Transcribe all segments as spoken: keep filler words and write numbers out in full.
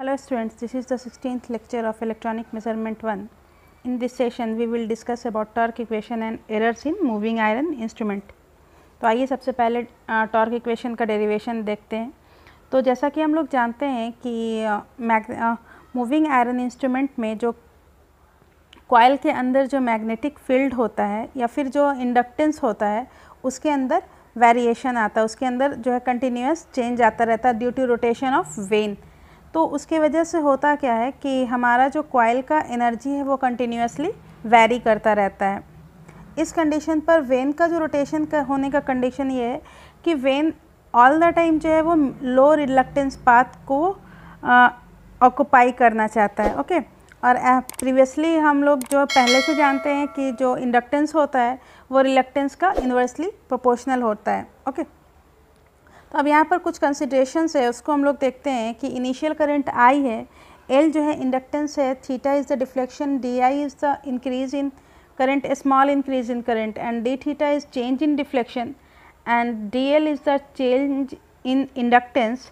Hello students, this is the sixteenth lecture of electronic measurement one. In this session we will discuss about torque equation and errors in moving iron instrument. तो आइए सबसे पहले torque equation का derivation देखते हैं. तो जैसा कि हम लोग जानते हैं कि moving iron instrument में जो coil के अंदर जो magnetic field होता है या फिर जो inductance होता है उसके अंदर variation आता है, उसके अंदर जो है continuous change आता रहता है due to rotation of vane. तो उसके वजह से होता क्या है कि हमारा जो कॉइल का एनर्जी है वो कंटिन्यूसली वैरी करता रहता है. इस कंडीशन पर वेन का जो रोटेशन का होने का कंडीशन ये है कि वेन ऑल द टाइम जो है वो लो रिलक्टेंस पाथ को ऑक्यूपाई करना चाहता है. Okay okay? और प्रीवियसली हम लोग जो पहले से जानते हैं कि जो इंडक्टेंस होता है वो रिलक्टेंस का इन्वर्सली प्रोपोर्शनल होता है. Okay okay? तो अब यहाँ पर कुछ कंसिडरेशंस है, उसको हम लोग देखते हैं कि इनिशियल करंट I है, L जो है इंडक्टेंस है, theta is the deflection, d I is the increase in current, small increase in current, and d theta is change in deflection and D L is the change in inductance.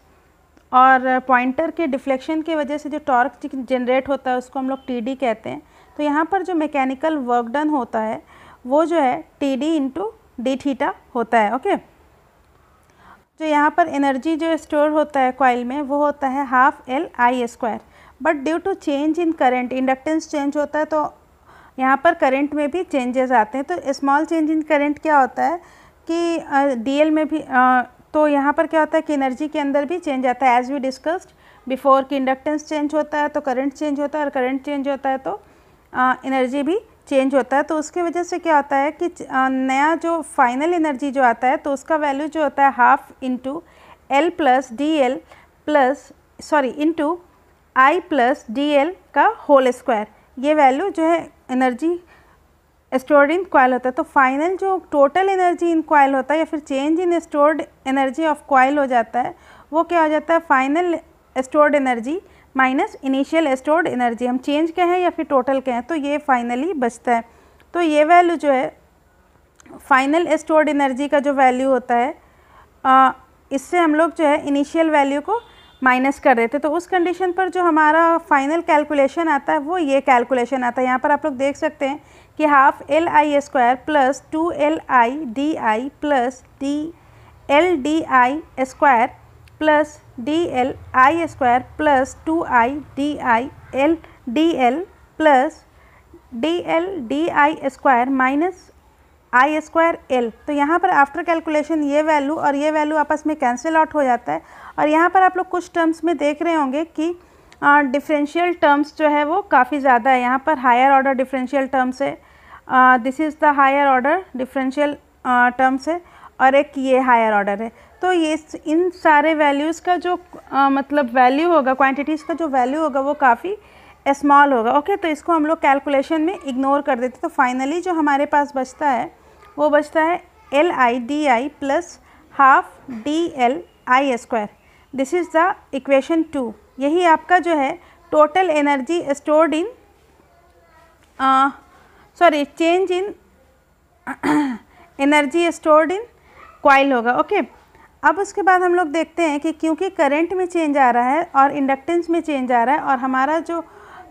और pointer के deflection की वजह से जो torque generate होता है उसको हम लोग टी डी कहते हैं. तो यहाँ पर जो मैकेनिकल वर्क डन होता है वो जो है T d into d theta होता है. Okay okay? जो यहाँ पर एनर्जी जो स्टोर होता है कॉइल में वो होता है half L I square. But due to change in current, inductance change होता है तो यहाँ पर करंट में भी चेंजेस आते हैं. तो स्मॉल चेंज इन करंट क्या होता है कि डीएल uh, में भी uh, तो यहाँ पर क्या होता है कि एनर्जी के अंदर भी चेंज आता है. एज वी डिस्कस्ड बिफोर कि इंडक्टेंस चेंज होता है तो करंट चेंज होता है, और करंट चेंज होता है तो एनर्जी uh, भी चेंज होता है. तो उसकी वजह से क्या होता है कि नया जो फाइनल एनर्जी जो आता है तो उसका वैल्यू जो होता है half into L plus d L plus sorry into I plus d L का होल स्क्वायर. ये वैल्यू जो है एनर्जी स्टोर्ड इन कॉइल होता है. तो फाइनल जो टोटल एनर्जी इन कॉइल होता है या फिर change in stored energy of coil हो जाता है वो क्या हो जाता है, final stored energy minus initial stored energy. हम चेंज के हैं या फिर टोटल के हैं तो ये फाइनली बचता है. तो ये वैल्यू जो है फाइनल स्टोर्ड एनर्जी का जो वैल्यू होता है आ, इससे हम लोग जो है इनिशियल वैल्यू को माइनस कर देते हैं. तो उस कंडीशन पर जो हमारा फाइनल कैलकुलेशन आता है वो ये कैलकुलेशन आता है. यहाँ पर आप लोग देख सकते हैं कि half L I square plus two L I d I plus d L d I square plus d L I square plus two I d I L d L plus d L d I square minus I square L. तो यहाँ पर after calculation ये value और ये value आपस में cancel out हो जाता है. और यहाँ पर आप लोग कुछ टर्म्स में देख रहे होंगे कि डिफरेंशियल टर्म्स जो है वो काफ़ी ज़्यादा है. यहाँ पर हायर ऑर्डर डिफरेंशियल टर्म्स है, this is the higher order differential terms है, और एक ये हायर ऑर्डर है. तो ये इन सारे वैल्यूज़ का जो आ, मतलब वैल्यू होगा, क्वांटिटीज़ का जो वैल्यू होगा वो काफ़ी स्मॉल होगा. ओके, तो इसको हम लोग कैलकुलेशन में इग्नोर कर देते. तो फाइनली जो हमारे पास बचता है वो बचता है L I d I plus half D L I square. This is the equation two. यही आपका जो है total energy stored in sorry change in energy stored in coil होगा. Okay okay? अब उसके बाद हम लोग देखते हैं कि क्योंकि करंट में चेंज आ रहा है और इंडक्टेंस में चेंज आ रहा है और हमारा जो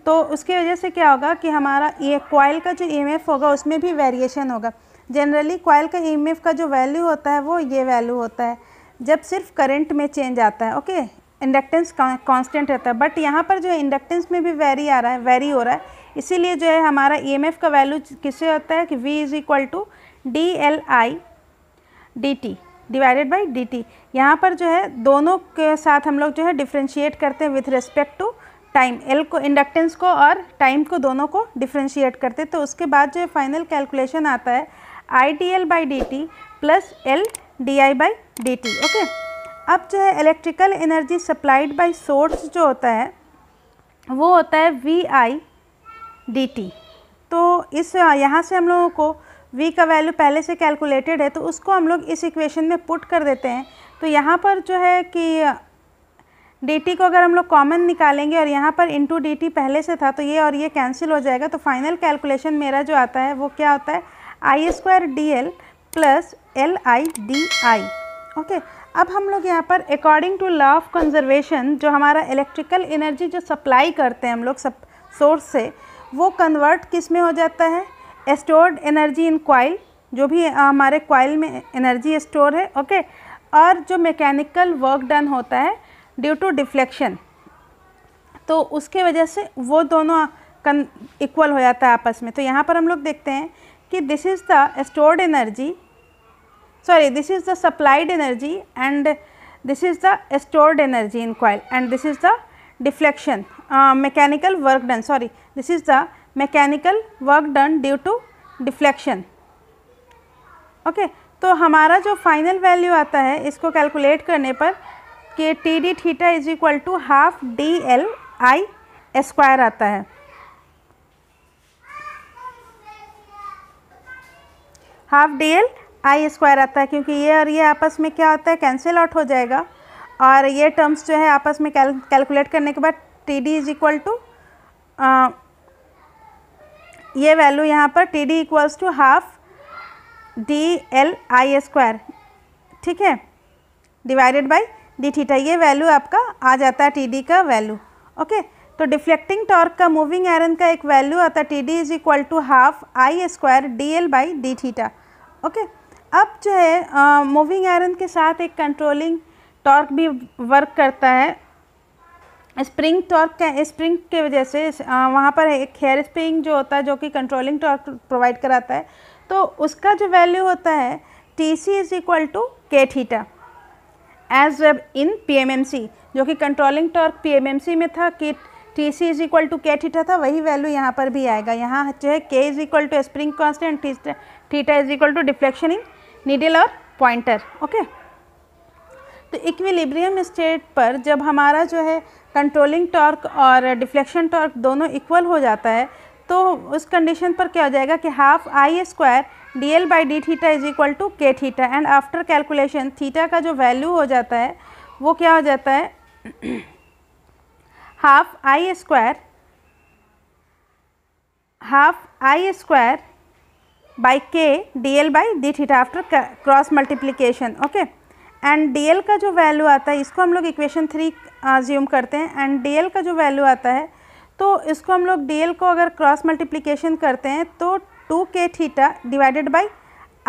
तो उसके वजह से क्या होगा कि हमारा ये कॉइल का जो ईएमएफ होगा उसमें भी वेरिएशन होगा. जनरली कॉइल का ईएमएफ का जो वैल्यू होता है वो ये वैल्यू होता है जब सिर्फ करंट में चेंज आता है. ओके, इंडक्टेंस कॉन्स्टेंट रहता है, बट यहाँ पर जो है इंडक्टेंस में भी वेरी आ रहा है वेरी हो रहा है. इसीलिए जो है हमारा ईएमएफ का वैल्यू किससे होता है कि V is equal to d L I d t divided by d t. यहाँ पर जो है दोनों के साथ हम लोग जो है डिफ्रेंशिएट करते हैं with respect to time. L को, इंडक्टेंस को और टाइम को, दोनों को डिफ्रेंशिएट करते हैं. तो उसके बाद जो है फाइनल कैलकुलेशन आता है I d L by d t plus L d I by d t. Okay, अब जो है electrical energy supplied by source जो होता है वो होता है वी आई डी टी. तो इस यहाँ से हम लोगों को V का वैल्यू पहले से कैलकुलेटेड है तो उसको हम लोग इस इक्वेशन में पुट कर देते हैं. तो यहाँ पर जो है कि dt को अगर हम लोग कॉमन निकालेंगे और यहाँ पर इंटू dt पहले से था तो ये और ये कैंसिल हो जाएगा. तो फाइनल कैलकुलेशन मेरा जो आता है वो क्या होता है, I square D L plus L I d I. Okay okay, अब हम लोग यहाँ पर according to law of conservation जो हमारा इलेक्ट्रिकल एनर्जी जो सप्लाई करते हैं हम लोग सब सोर्स से, वो कन्वर्ट किस में हो जाता है, स्टोर्ड एनर्जी इन कॉइल, जो भी हमारे कॉइल में एनर्जी स्टोर है ओके okay, और जो मैकेनिकल वर्क डन होता है ड्यू टू डिफ्लेक्शन, तो उसके वजह से वो दोनों इक्वल हो जाता है आपस में। तो यहाँ पर हम लोग देखते हैं कि this is the stored energy, sorry this is the supplied energy and this is the stored energy in coil and this is the deflection uh, mechanical work done sorry this is the mechanical work done due to deflection okay। तो हमारा जो final value आता है इसको calculate करने पर कि T D theta is equal to half D L I square आता है, half D L I square आता है, क्योंकि ये और ये आपस में क्या होता है कैंसिल आउट हो जाएगा और ये टर्म्स जो है आपस में कैल कैलकुलेट करने के बाद T D is equal to ये वैल्यू यहाँ पर T D equals to half D L I square ठीक है डिवाइडेड बाय डी थीटा, ये वैल्यू आपका आ जाता है टी डी का वैल्यू ओके। तो डिफ्लेक्टिंग टॉर्क का मूविंग आयरन का एक वैल्यू आता है T D is equal to half I square D L by D theta okay. अब जो है मूविंग uh, आयरन के साथ एक कंट्रोलिंग टॉर्क भी वर्क करता है, स्प्रिंग टॉर्क का स्प्रिंग के वजह से uh, वहाँ पर एक हेयर स्प्रिंग जो होता है जो कि कंट्रोलिंग टॉर्क प्रोवाइड कराता है, तो उसका जो वैल्यू होता है T C is equal to K theta as in P M M C, जो कि controlling torque P M M C में था कि T C is equal to K theta था, वही वैल्यू यहाँ पर भी आएगा। यहाँ जो है K is equal to spring constant, theta is equal to deflection in needle और पॉइंटर ओके। तो इक्विलिब्रियम स्टेट पर जब हमारा जो है कंट्रोलिंग टॉर्क और डिफ्लेक्शन टॉर्क दोनों इक्वल हो जाता है, तो उस कंडीशन पर क्या हो जाएगा कि half I square D L by D theta is equal to K theta and after calculation theta का जो वैल्यू हो जाता है वो क्या हो जाता है half I square half I square by K D L by D theta after cross multiplication okay. And D L का जो वैल्यू आता है इसको हम लोग इक्वेशन थ्री अज्यूम करते हैं, एंड डी एल का जो वैल्यू आता है तो इसको हम लोग डी एल को अगर क्रॉस मल्टीप्लीकेशन करते हैं तो two K theta divided by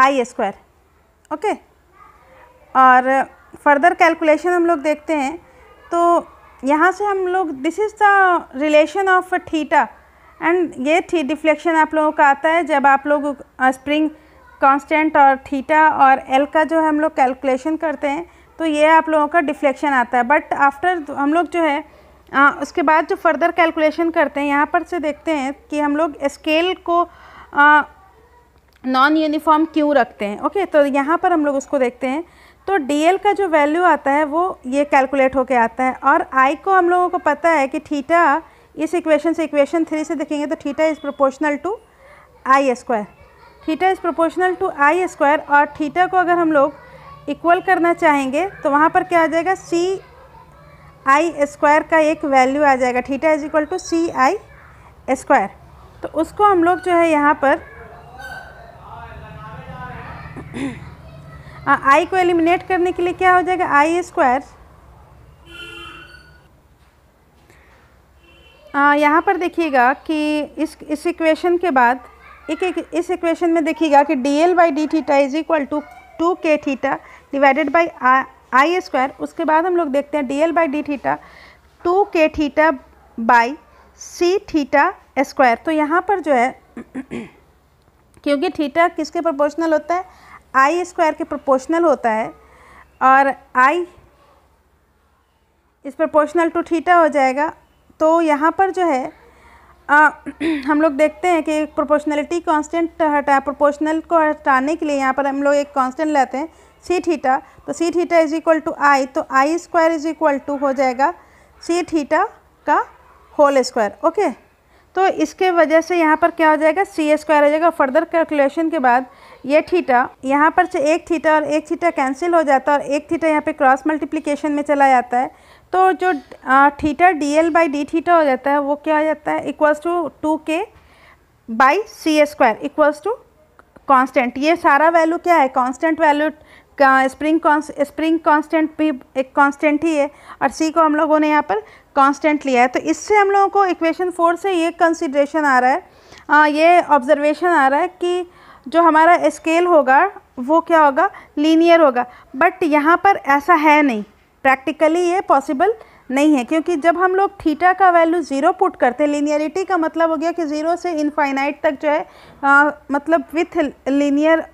I square okay. और फर्दर कैलकुलेशन हम लोग देखते हैं, तो यहाँ से हम लोग this is the relation of theta and ये थी डिफ्लेक्शन आप लोगों का आता है जब आप लोग स्प्रिंग कांस्टेंट और थीटा और एल का जो है हम लोग कैलकुलेशन करते हैं, तो ये आप लोगों का डिफ्लेक्शन आता है। बट आफ्टर हम लोग जो है आ, उसके बाद जो फर्दर कैलकुलेशन करते हैं यहाँ पर से देखते हैं कि हम लोग स्केल को नॉन यूनिफॉर्म क्यों रखते हैं ओके। तो यहाँ पर हम लोग उसको देखते हैं, तो डी एल का जो वैल्यू आता है वो ये कैलकुलेट होकर आता है, और आई को हम लोगों को पता है कि थीटा इस इक्वेशन से इक्वेशन थ्री से देखेंगे तो theta is proportional to I square, theta is proportional to I square और थीटा को अगर हम लोग इक्वल करना चाहेंगे तो वहाँ पर क्या आ जाएगा सी आई स्क्वायर का एक वैल्यू आ जाएगा, theta is equal to C I square. तो उसको हम लोग जो है यहाँ पर आई को एलिमिनेट करने के लिए क्या हो जाएगा आई स्क्वायर, यहाँ पर देखिएगा कि इस इस इक्वेशन के बाद एक एक इस इक्वेशन में देखिएगा कि D L by D theta is equal to two K theta divided by I square, उसके बाद हम लोग देखते हैं D L by D theta two K theta by C theta square. तो यहाँ पर जो है क्योंकि थीटा किसके प्रोपोर्शनल होता है आई स्क्वायर के प्रोपोर्शनल होता है और आई इस प्रोपोर्शनल टू थीटा हो जाएगा, तो यहाँ पर जो है आ, हम लोग देखते हैं कि प्रोपोर्शनलिटी कांस्टेंट हटा प्रोपोर्शनल को हटाने के लिए यहाँ पर हम लोग एक कांस्टेंट लाते हैं सी थीटा, तो सी theta is equal to I, तो I square is equal to हो जाएगा सी थीटा का होल स्क्वायर ओके। तो इसके वजह से यहाँ पर क्या हो जाएगा सी स्क्वायर हो जाएगा। फर्दर कैलकुलेशन के बाद ये थीटा यहाँ पर से एक थीटा और एक थीटा कैंसिल हो जाता है और एक थीटा यहाँ पर क्रॉस मल्टीप्लीकेशन में चला जाता है, तो जो theta D L by D theta हो जाता है वो क्या हो जाता है equals to two K by C square equals to constant, ये सारा वैल्यू क्या है कांस्टेंट वैल्यू का स्प्रिंग कॉन्स स्प्रिंग कांस्टेंट भी एक कांस्टेंट ही है और सी को हम लोगों ने यहाँ पर कांस्टेंट लिया है। तो इससे हम लोगों को इक्वेशन फोर से ये कंसिडरेशन आ रहा है, आ, ये ऑब्जर्वेशन आ रहा है कि जो हमारा स्केल होगा वो क्या होगा, लीनियर होगा। बट यहाँ पर ऐसा है नहीं, प्रैक्टिकली ये पॉसिबल नहीं है, क्योंकि जब हम लोग थीटा का वैल्यू ज़ीरो पुट करते हैं, लीनियरिटी का मतलब हो गया कि ज़ीरो से इनफाइनाइट तक जो है आ, मतलब विथ लीनियर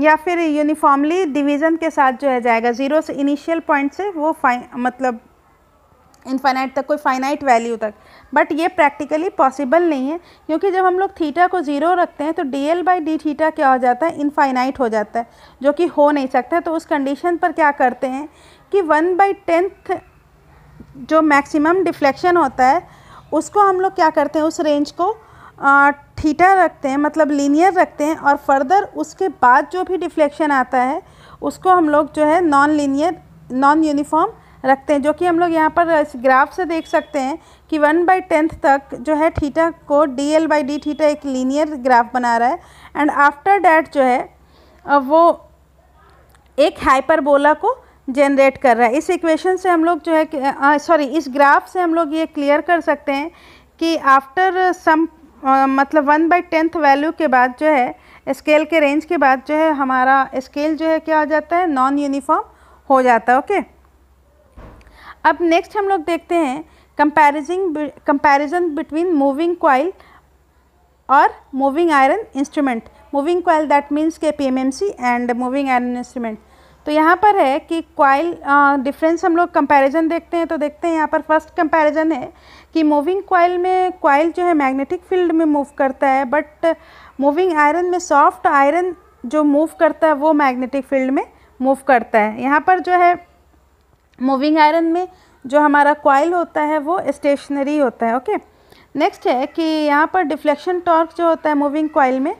या फिर यूनिफॉर्मली डिवीज़न के साथ जो है जाएगा। ज़ीरो से इनिशियल पॉइंट से वो फाइ मतलब इनफाइनाइट तक, कोई फाइनाइट वैल्यू तक। बट ये प्रैक्टिकली पॉसिबल नहीं है, क्योंकि जब हम लोग थीटा को ज़ीरो रखते हैं तो D L by D theta क्या हो जाता है, इनफाइनाइट हो जाता है, जो कि हो नहीं सकता। तो उस कंडीशन पर क्या करते हैं कि वन बाई टेंथ जो मैक्सिमम डिफ्लेक्शन होता है उसको हम लोग क्या करते हैं, उस रेंज को थीटा रखते हैं, मतलब लीनियर रखते हैं, और फर्दर उसके बाद जो भी डिफ्लेक्शन आता है उसको हम लोग जो है नॉन लीनियर नॉन यूनिफॉर्म रखते हैं, जो कि हम लोग यहाँ पर इस ग्राफ से देख सकते हैं कि वन बाई टेंथ तक जो है थीटा को D L by D theta एक लीनियर ग्राफ बना रहा है, एंड आफ्टर डैट जो है वो एक हाइपरबोला को जनरेट कर रहा है। इस इक्वेशन से हम लोग जो है सॉरी इस ग्राफ से हम लोग ये क्लियर कर सकते हैं कि आफ्टर सम Uh, मतलब वन बाई टेंथ वैल्यू के बाद जो है स्केल के रेंज के बाद जो है हमारा स्केल जो है क्या हो जाता है, नॉन यूनिफॉर्म हो जाता है। ओके, अब नेक्स्ट हम लोग देखते हैं comparison comparison between moving coil और moving iron instrument. Moving coil that means के P M M C and moving iron instrument. तो यहाँ पर है कि कॉइल डिफरेंस हम लोग कंपैरिजन देखते हैं, तो देखते हैं यहाँ पर फर्स्ट कंपैरिजन है कि मूविंग कॉइल में कॉइल जो है मैग्नेटिक फील्ड में मूव करता है, बट मूविंग आयरन में सॉफ्ट आयरन जो मूव करता है वो मैग्नेटिक फील्ड में मूव करता है। यहाँ पर जो है मूविंग आयरन में जो हमारा कॉइल होता है वो स्टेशनरी होता है। ओके, नेक्स्ट है कि यहाँ पर डिफ्लेक्शन टॉर्क जो होता है मूविंग कॉइल में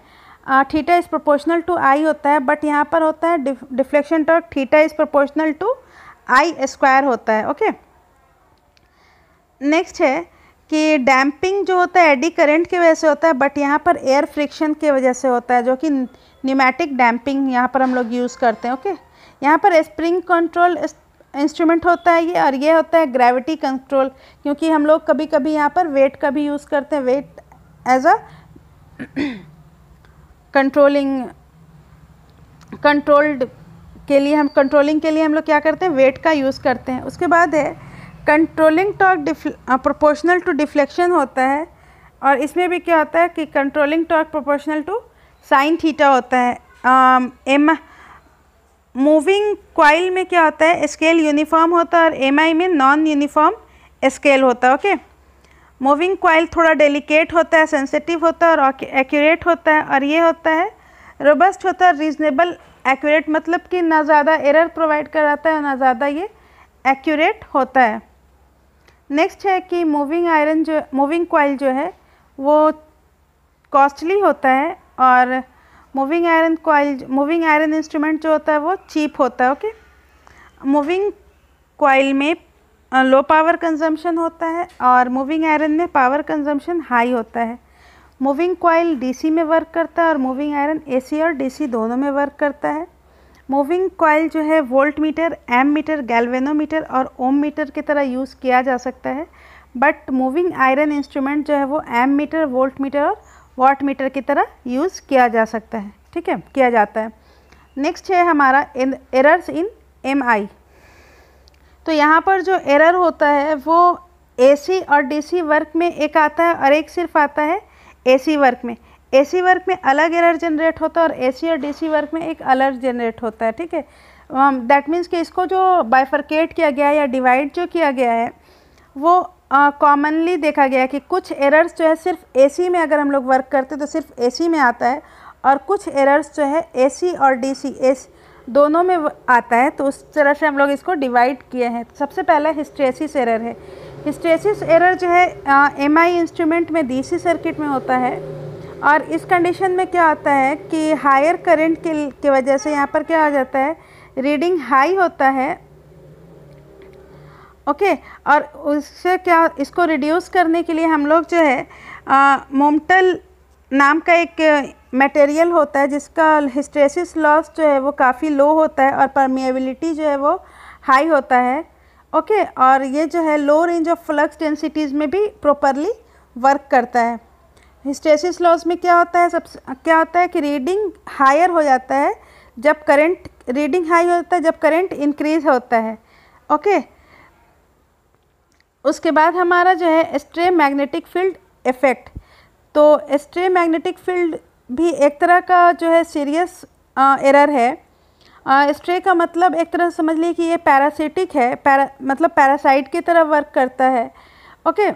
theta is proportional to I होता है, बट यहाँ पर होता है deflection torque theta is proportional to I square होता है। ओके, नेक्स्ट है कि डैम्पिंग जो होता है एडी करंट की वजह से होता है, बट यहाँ पर एयर फ्रिक्शन की वजह से होता है, जो कि न्यूमैटिक डैम्पिंग यहाँ पर हम लोग यूज़ करते हैं। ओके, यहाँ पर स्प्रिंग कंट्रोल इंस्ट्रूमेंट होता है ये, और ये होता है ग्रेविटी कंट्रोल, क्योंकि हम लोग कभी कभी यहाँ पर वेट का भी यूज़ करते हैं, weight as a controlling controlled के लिए हम कंट्रोलिंग के लिए हम लोग क्या करते हैं, वेट का यूज़ करते हैं। उसके बाद है controlling torque proportional to deflection होता है, और इसमें भी क्या होता है कि controlling torque proportional to sine theta होता है। एम मूविंग कॉइल में क्या होता है, स्केल यूनिफॉर्म होता है, और एम आई में नॉन यूनिफॉर्म स्केल होता है। ओके, मूविंग कॉइल थोड़ा डेलिकेट होता है, सेंसिटिव होता है और एक्यूरेट होता है, और ये होता है रोबस्ट होता है, रीजनेबल एक्यूरेट, मतलब कि ना ज़्यादा एरर प्रोवाइड कराता है और ना ज़्यादा ये एक्यूरेट होता है। नेक्स्ट है कि मूविंग आयरन जो मूविंग कॉइल जो है वो कॉस्टली होता है, और moving iron coil moving iron instrument जो होता है वो चीप होता है। ओके, मूविंग कॉइल में लो पावर कंजम्पशन होता है और मूविंग आयरन में पावर कंजम्पशन हाई होता है। मूविंग कॉइल डीसी में वर्क करता है और मूविंग आयरन एसी और डीसी दोनों में वर्क करता है। मूविंग कॉइल जो है voltmeter, ammeter, galvanometer और ओम मीटर की तरह यूज़ किया जा सकता है, बट मूविंग आयरन इंस्ट्रूमेंट जो है वो एम मीटर, वोल्ट मीटर और वाट मीटर की तरह यूज़ किया जा सकता है। ठीक है, किया जाता है। नेक्स्ट है हमारा एरर्स इन एम आई। तो यहाँ पर जो एरर होता है वो एसी और डीसी वर्क में एक आता है और एक सिर्फ आता है एसी वर्क में। एसी वर्क में अलग एरर जनरेट होता है और एसी और डीसी वर्क में एक अलग जनरेट होता है। ठीक है, दैट मीन्स कि इसको जो बाइफरकेट किया गया है या डिवाइड जो किया गया है वो कॉमनली uh, देखा गया है कि कुछ एरर्स जो है सिर्फ एसी में अगर हम लोग वर्क करते तो सिर्फ एसी में आता है, और कुछ एरर्स जो है एसी और डीसी एस दोनों में आता है। तो उस तरह से हम लोग इसको डिवाइड किए हैं। सबसे पहला हिस्ट्रेसिस एरर है। हिस्ट्रेसिस एरर जो है एम आई इंस्ट्रूमेंट में डीसी सर्किट में होता है, और इस कंडीशन में क्या आता है कि हायर करंट के, के वजह से यहाँ पर क्या आ जाता है, रीडिंग हाई होता है। ओके, और उससे क्या, इसको रिड्यूस करने के लिए हम लोग जो है मोमेंटल नाम का एक मटेरियल होता है जिसका हिस्टेरिसिस लॉस जो है वो काफ़ी लो होता है और परमिएबिलिटी जो है वो हाई होता है। ओके, और ये जो है low range of flux densities में भी प्रॉपरली वर्क करता है। हिस्टेरिसिस लॉस में क्या होता है, सब क्या होता है कि रीडिंग हायर हो जाता है जब करंट, रीडिंग हाई होता है जब करंट इंक्रीज़ होता है। ओके, उसके बाद हमारा जो है स्ट्रे मैग्नेटिक फील्ड इफ़ेक्ट। तो स्ट्रे मैग्नेटिक फील्ड भी एक तरह का जो है सीरियस एरर है। स्ट्रे का मतलब एक तरह समझ लीजिए कि ये पैरासिटिक है, पैरा मतलब पैरासाइट की तरह वर्क करता है। ओके,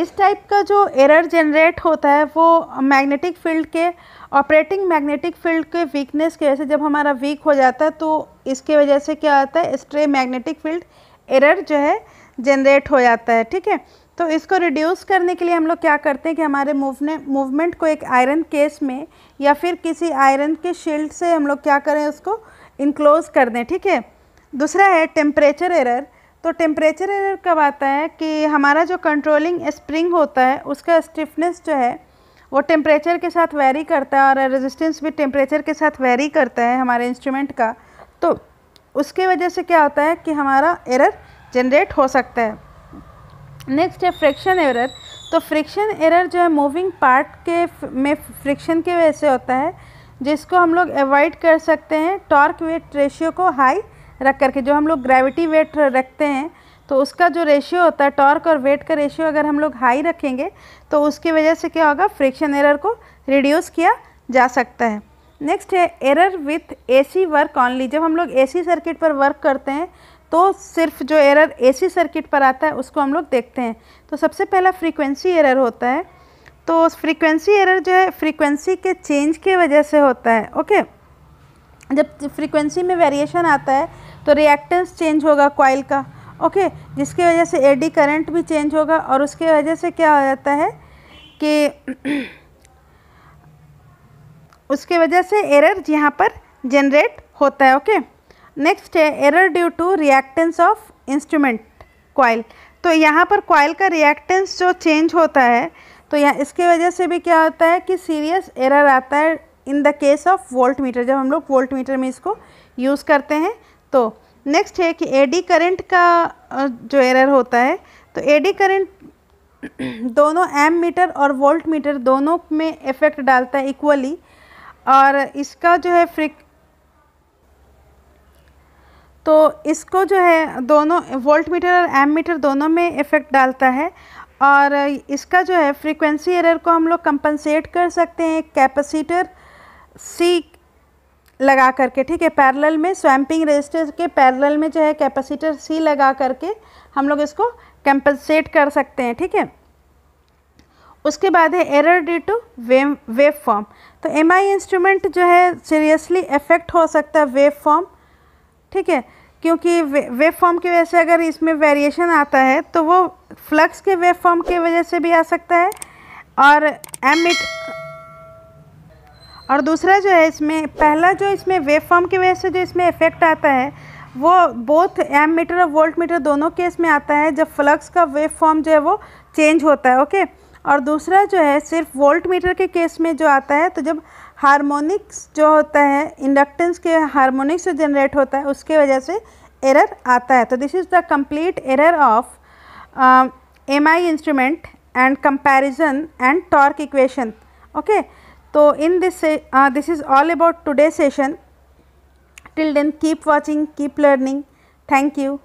इस टाइप का जो एरर जनरेट होता है वो मैग्नेटिक फील्ड के ऑपरेटिंग मैग्नेटिक फील्ड के वीकनेस की वजह से, जब हमारा वीक हो जाता है तो इसके वजह से क्या आता है, स्ट्रे मैग्नेटिक फील्ड एरर जो है जनरेट हो जाता है। ठीक है, तो इसको रिड्यूस करने के लिए हम लोग क्या करते हैं कि हमारे मूवमेंट मूवमेंट को एक आयरन केस में या फिर किसी आयरन के शील्ड से हम लोग क्या करें, उसको इनक्लोज कर दें। ठीक है, दूसरा है टेम्परेचर एरर। तो टेम्परेचर एरर कब आता है कि हमारा जो कंट्रोलिंग स्प्रिंग होता है उसका स्टिफनेस जो है वो टेम्परेचर के साथ वेरी करता है और रेजिस्टेंस भी टेम्परेचर के साथ वेरी करता है हमारे इंस्ट्रूमेंट का, तो उसके वजह से क्या होता है कि हमारा एरर जनरेट हो सकता है। नेक्स्ट है फ्रिक्शन एरर। तो फ्रिक्शन एरर जो है मूविंग पार्ट के में फ्रिक्शन की वजह से होता है, जिसको हम लोग अवॉइड कर सकते हैं टॉर्क वेट रेशियो को हाई रख करके। जो हम लोग ग्रेविटी वेट रखते हैं तो उसका जो रेशियो होता है टॉर्क और वेट का रेशियो, अगर हम लोग हाई रखेंगे तो उसकी वजह से क्या होगा, फ्रिक्शन एरर को रिड्यूस किया जा सकता है। नेक्स्ट है error with AC work only. जब हम लोग एसी सर्किट पर वर्क करते हैं तो सिर्फ जो एरर एसी सर्किट पर आता है उसको हम लोग देखते हैं। तो सबसे पहला फ्रीक्वेंसी एरर होता है। तो फ्रीक्वेंसी एरर जो है फ्रीक्वेंसी के चेंज की वजह से होता है। ओके, जब फ्रीक्वेंसी में वेरिएशन आता है तो रिएक्टेंस चेंज होगा कॉइल का। ओके, जिसकी वजह से एडी करंट भी चेंज होगा और उसके वजह से क्या हो जाता है कि उसके वजह से एरर यहाँ पर जनरेट होता है। ओके, नेक्स्ट है error due to reactance of instrument coil. तो यहाँ पर कॉइल का रिएक्टेंस जो चेंज होता है तो यहाँ इसके वजह से भी क्या होता है कि सीरियस एरर आता है in the case of voltmeter, जब हम लोग वोल्ट मीटर में इसको यूज़ करते हैं। तो नेक्स्ट है कि एडी करंट का जो एरर होता है, तो एडी करंट दोनों एम मीटर और वोल्ट मीटर दोनों में इफेक्ट डालता है इक्वली, और इसका जो है फ्रिक तो इसको जो है दोनों वोल्ट मीटर और एम मीटर दोनों में इफेक्ट डालता है। और इसका जो है फ्रीक्वेंसी एरर को हम लोग कंपनसेट कर सकते हैं कैपेसिटर सी लगा करके। ठीक है, पैरेलल में स्वैम्पिंग रेजिस्टर के पैरेलल में जो है कैपेसिटर सी लगा करके हम लोग इसको कंपनसेट कर सकते हैं। ठीक है, उसके बाद है error due to wave waveform. तो एमआई इंस्ट्रूमेंट जो है सीरियसली इफेक्ट हो सकता है वेव फॉर्म। ठीक है, क्योंकि वे, वेव फॉर्म की वजह से अगर इसमें वेरिएशन आता है तो वो फ्लक्स के वेव फॉर्म की वजह से भी आ सकता है, और एम और दूसरा जो है इसमें पहला जो इसमें वेव फॉर्म की वजह से जो इसमें इफेक्ट आता है वो बोथ एम मीटर और वोल्ट मीटर दोनों केस में आता है जब फ्लक्स का वेव फॉर्म जो है वो चेंज होता है। ओके, और दूसरा जो है सिर्फ वोल्ट मीटर के केस में जो आता है तो जब हार्मोनिक्स जो होता है इंडक्टेंस के हार्मोनिक्स जो जनरेट होता है उसके वजह से एरर आता है। तो this is the complete error of MI instrument and comparison and torque equation. Okay, तो in this this is all about today session. Till then keep watching, keep learning. Thank you.